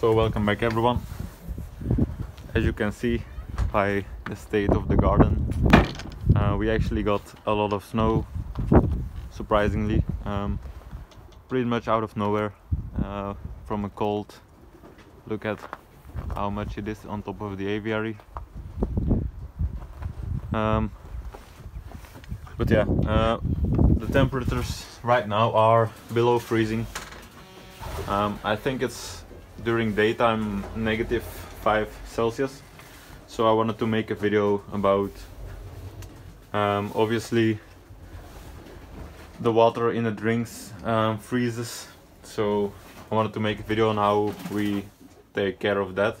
So welcome back everyone. As you can see by the state of the garden, we actually got a lot of snow, surprisingly, pretty much out of nowhere, from a cold. Look at how much it is on top of the aviary. But yeah, the temperatures right now are below freezing. I think it's during daytime -5°C, so I wanted to make a video about obviously the water in the drinks freezes, so I wanted to make a video on how we take care of that.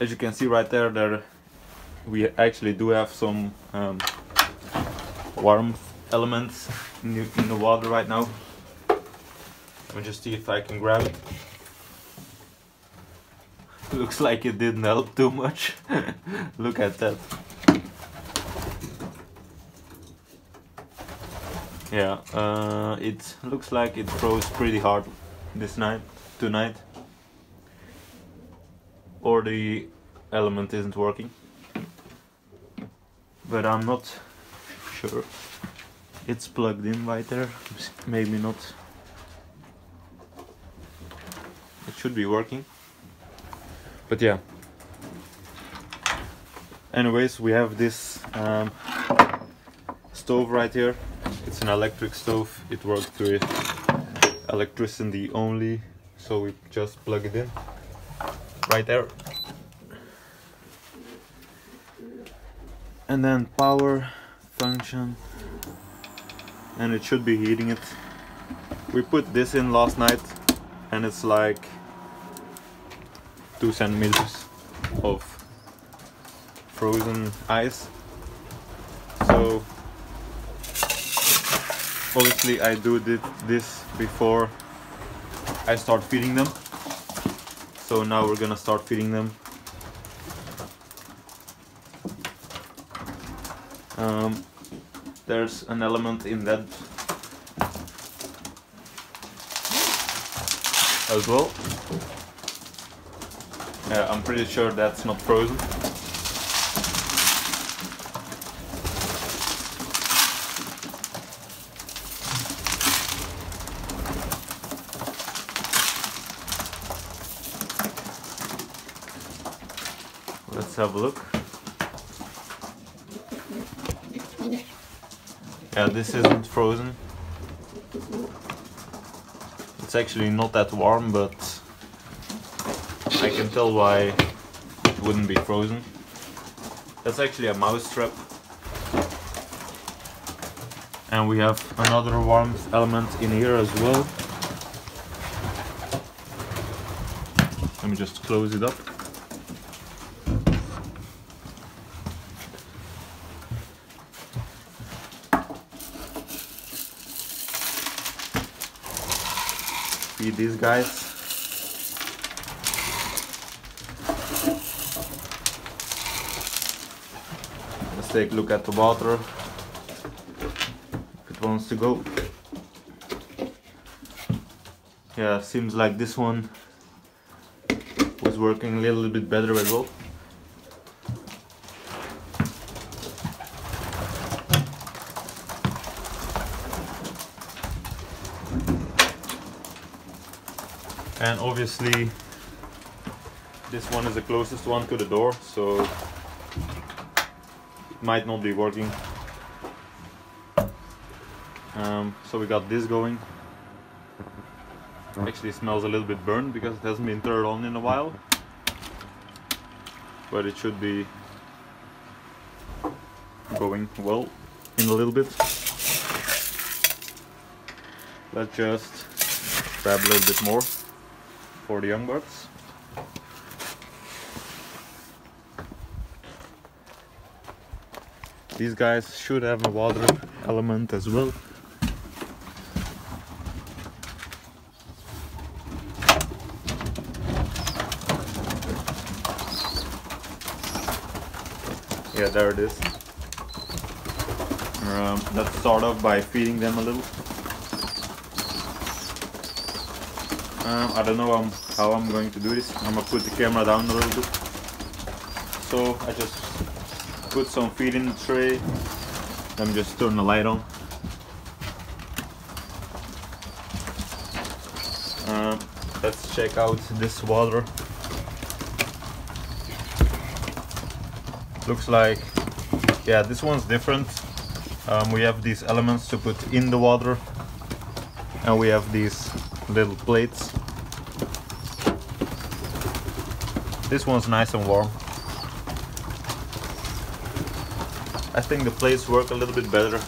As you can see right there we actually do have some warmth elements in the water right now. Let me just see if I can grab it. Looks like it didn't help too much. Look at that. Yeah, it looks like it froze pretty hard this night, tonight. Or the element isn't working. But I'm not sure. It's plugged in right there. Maybe not. It should be working. But yeah, anyways, we have this stove right here. It's an electric stove. It works with electricity only, so we just plug it in right there. And then power function, and it should be heating it. We put this in last night and it's like 2 centimeters of frozen ice. So obviously I do this before I start feeding them. So now we're gonna start feeding them. There's an element in that as well. I'm pretty sure that's not frozen. Let's have a look. Yeah, this isn't frozen. It's actually not that warm, but I can tell why it wouldn't be frozen. That's actually a mouse trap. And we have another warmth element in here as well. Let me just close it up. Feed these guys. Take a look at the water if it wants to go. Yeah, seems like this one was working a little bit better as well. And obviously this one is the closest one to the door, so might not be working. So we got this going. Actually smells a little bit burnt because it hasn't been turned on in a while, but it should be going well in a little bit. Let's just grab a little bit more for the young birds. These guys should have a water element as well. Yeah, there it is. Let's start off by feeding them a little. I don't know how I'm going to do this. I'm gonna put the camera down a little bit. So I just put some feed in the tray. Let me just turn the light on. Let's check out this water. Looks like, yeah, this one's different. We have these elements to put in the water, and we have these little plates. This one's nice and warm. I think the plates work a little bit better.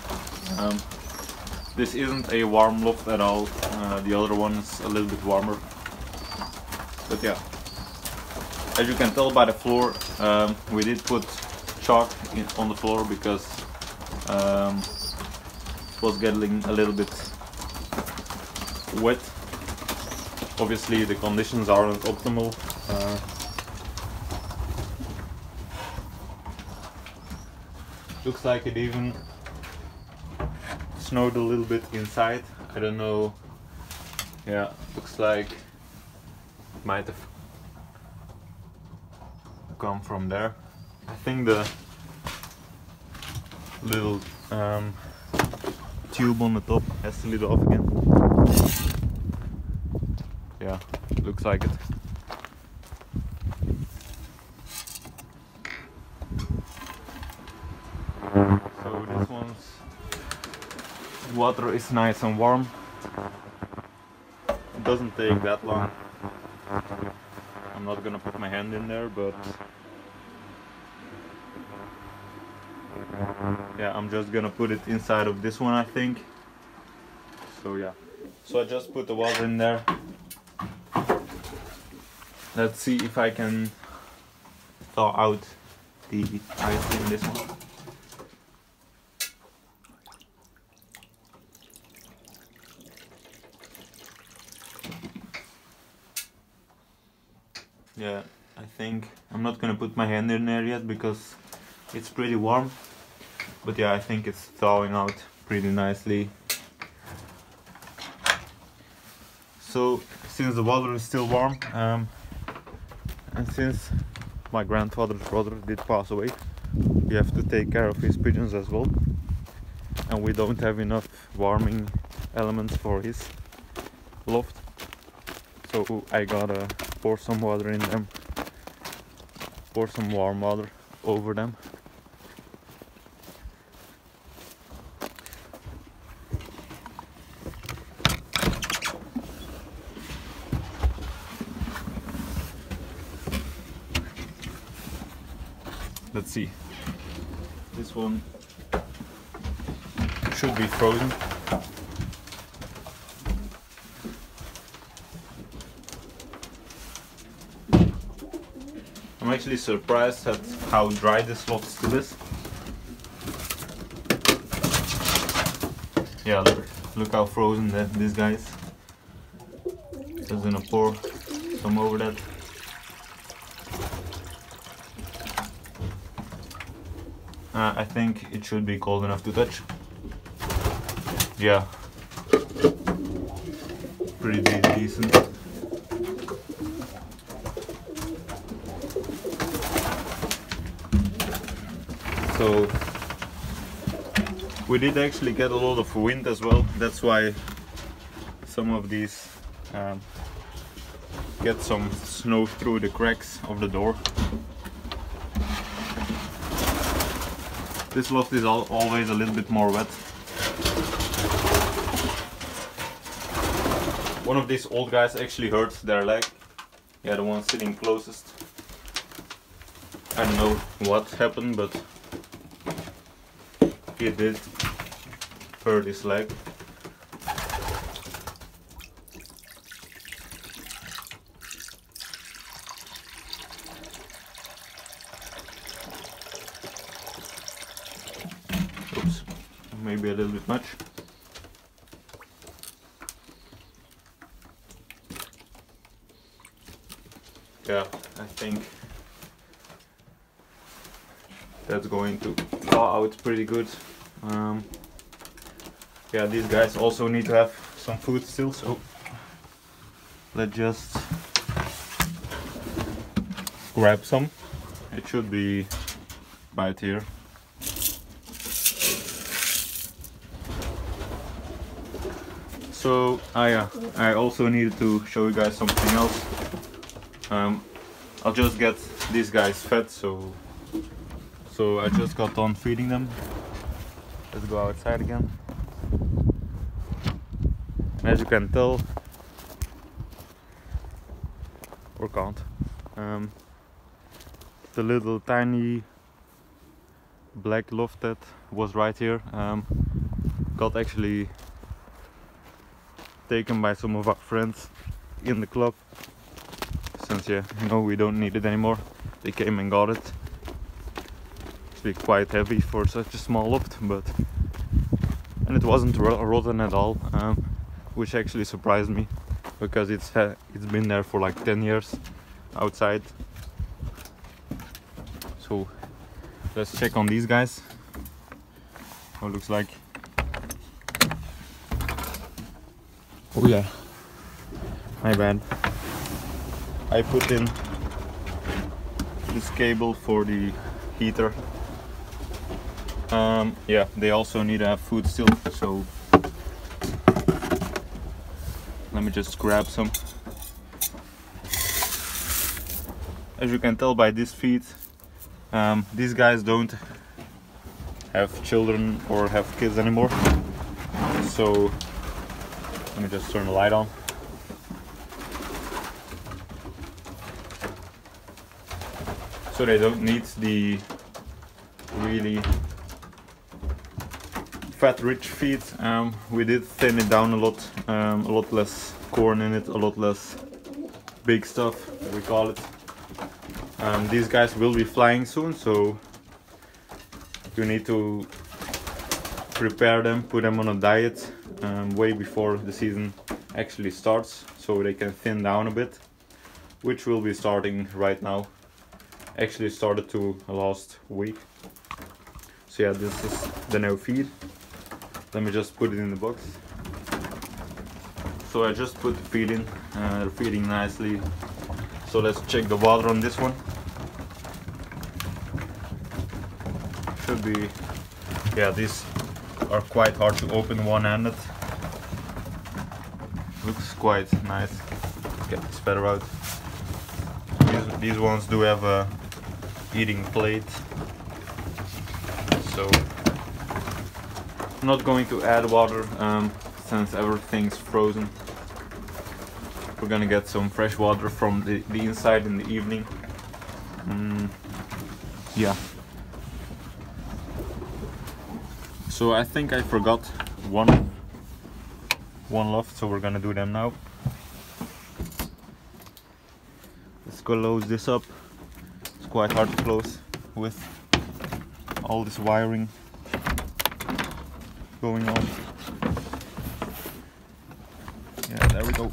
This isn't a warm loft at all. The other one is a little bit warmer. But yeah, as you can tell by the floor, we did put chalk on the floor because it was getting a little bit wet. Obviously the conditions aren't optimal. Looks like it even snowed a little bit inside. I don't know. Yeah, looks like it might have come from there. I think the little tube on the top has to lid off again. Yeah, looks like it. So this one's water is nice and warm. It doesn't take that long. I'm not gonna put my hand in there, but yeah, I'm just gonna put it inside of this one, I think. So yeah, so I just put the water in there. Let's see if I can thaw out the ice in this one. Yeah, I think I'm not gonna put my hand in there yet because it's pretty warm. But yeah, I think it's thawing out pretty nicely. So since the water is still warm, and since my grandfather's brother did pass away, we have to take care of his pigeons as well. And we don't have enough warming elements for his loft. So I gotta pour some water in them, pour some warm water over them. Let's see, this one should be frozen. I'm actually surprised at how dry this loft still is. Yeah, look how frozen that this guy is. Just gonna pour some over that. I think it should be cold enough to touch. Yeah, pretty decent. So we did actually get a lot of wind as well. That's why some of these get some snow through the cracks of the door. This loft is always a little bit more wet. One of these old guys actually hurt their leg. Yeah, the one sitting closest. I don't know what happened, but he did hurt his leg. Oops, maybe a little bit much. Yeah, I think that's going to thaw out pretty good. Yeah, these guys also need to have some food still, so Let's just grab some. It should be right here. So I also needed to show you guys something else. I'll just get these guys fed, so I just got done feeding them. Let's go outside again. And as you can tell, or can't, the little tiny black loft that was right here got actually taken by some of our friends in the club. Since we don't need it anymore, they came and got it. It's been quite heavy for such a small loft, and it wasn't rotten at all, which actually surprised me, because it's been there for like 10 years outside. So let's check on these guys, how it looks like. Oh yeah, my bad. I put in this cable for the heater. Yeah, they also need to have food still, so let me just grab some. As you can tell by this feed, these guys don't have children or have kids anymore. So let me just turn the light on. So they don't need the really fat-rich feed. We did thin it down a lot less corn in it, a lot less big stuff, we call it. These guys will be flying soon, so you need to prepare them, put them on a diet way before the season actually starts, so they can thin down a bit, which will be starting right now. Actually started to last week. So yeah, this is the new feed. Let me just put it in the box. So I just put the feed in, they're feeding nicely. So let's check the water on this one. Should be, yeah, these are quite hard to open one-handed. Looks quite nice. Get this feather out. These ones do have a eating plate. So I'm not going to add water since everything's frozen. We're gonna get some fresh water from the inside in the evening. Yeah. So I think I forgot one loft, so we're gonna do them now. Let's close this up. It's quite hard to close with all this wiring going on. Yeah, there we go.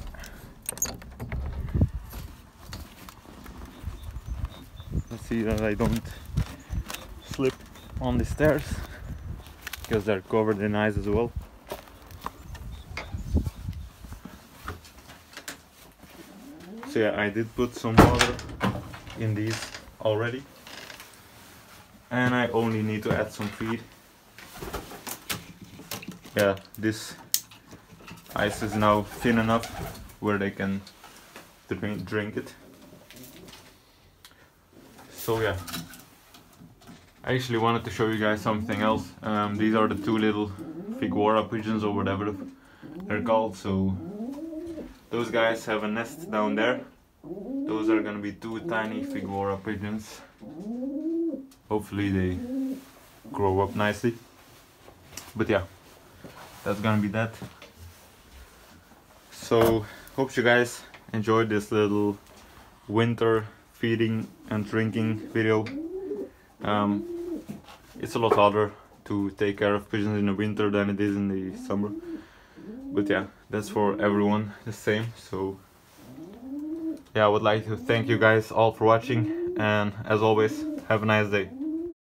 See that I don't slip on the stairs, because they're covered in ice as well. So yeah, I did put some water in these already, and I only need to add some feed. Yeah, this ice is now thin enough where they can drink it. So yeah, I actually wanted to show you guys something else. These are the two little Figuara pigeons or whatever they're called. So those guys have a nest down there. Those are gonna be two tiny Figuara pigeons. Hopefully they grow up nicely. But yeah, that's gonna be that. So hope you guys enjoyed this little winter feeding and drinking video. It's a lot harder to take care of pigeons in the winter than it is in the summer, but yeah, that's for everyone the same. So yeah, I would like to thank you guys all for watching, and as always, have a nice day.